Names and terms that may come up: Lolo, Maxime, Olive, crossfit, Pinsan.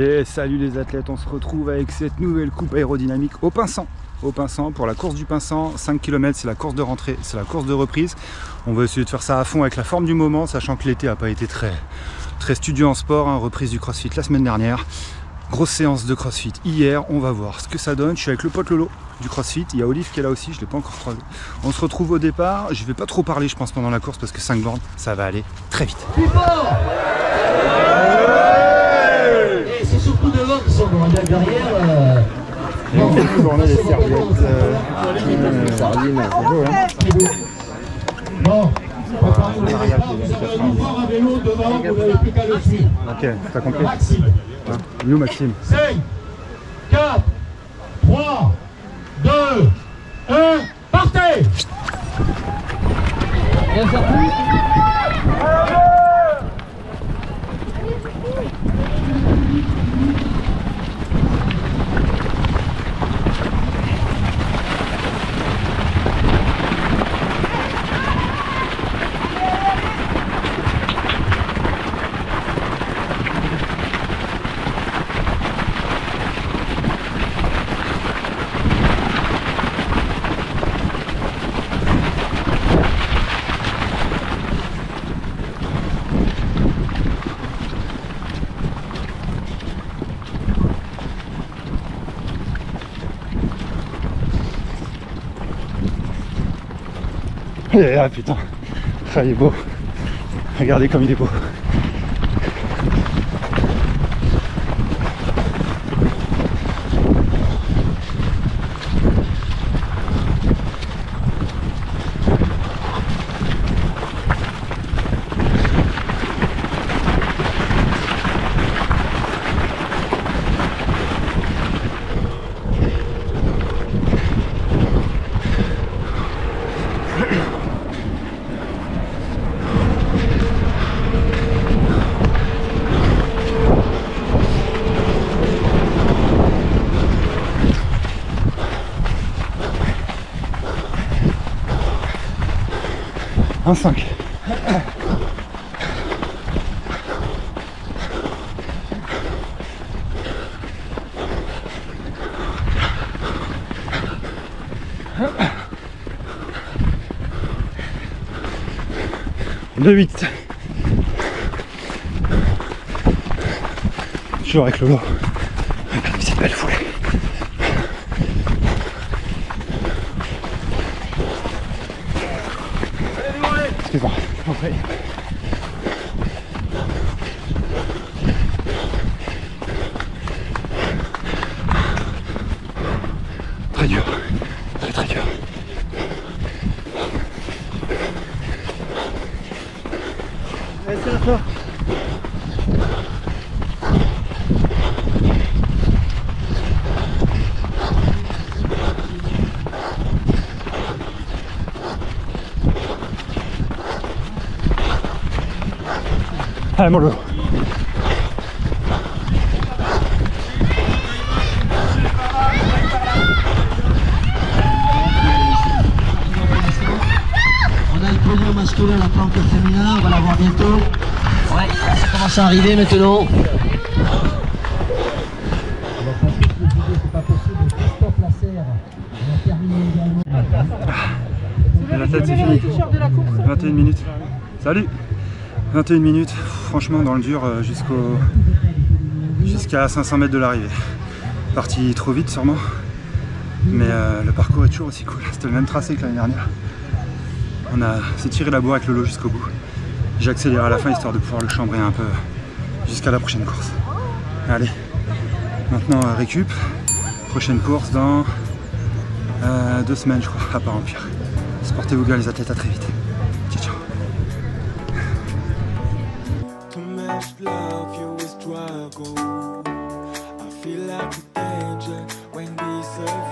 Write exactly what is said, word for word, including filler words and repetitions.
Et salut les athlètes, on se retrouve avec cette nouvelle coupe aérodynamique au Pinsan. Au Pinsan pour la course du Pinsan, cinq kilomètres, c'est la course de rentrée, c'est la course de reprise. On va essayer de faire ça à fond avec la forme du moment, sachant que l'été n'a pas été très, très studieux en sport, hein, reprise du crossfit la semaine dernière. Grosse séance de crossfit hier, on va voir ce que ça donne. Je suis avec le pote Lolo du crossfit, il y a Olive qui est là aussi, je ne l'ai pas encore croisé. On se retrouve au départ, je ne vais pas trop parler je pense pendant la course parce que cinq bornes, ça va aller très vite. Et c'est surtout devant qui sont derrière. On a des serviettes. Bon, vous avez l'eau devant, vous n'avez plus qu'à le suivre. Ok, t'as compris. Nous, Maxime. cinq, quatre, trois, deux, un, partez. Bien sorti. Ah putain, ça il est beau. Regardez comme il est beau. un cinq. deux huit. Toujours avec Lolo. Regardez cette belle foulée. Excuse-moi, en fait. Très dur, très très dur. Allez, c'est la fin. Allez mon loup. On a le podium masculin, la planque féminin, on va la voir bientôt. Ouais, ça commence à arriver maintenant. La tête c'est fini. vingt et une minutes. Salut. vingt et une minutes, franchement dans le dur jusqu'au jusqu'à cinq cents mètres de l'arrivée. Parti trop vite sûrement, mais euh, le parcours est toujours aussi cool. C'était le même tracé que l'année dernière. On a s'est tiré la bourre avec le lot jusqu'au bout. J'ai accéléré à la fin histoire de pouvoir le chambrer un peu jusqu'à la prochaine course. Allez, maintenant récup. Prochaine course dans euh, deux semaines je crois, à part en pire. Sportez-vous bien les athlètes, à très vite. Love you is struggle. I feel like a danger when we survive.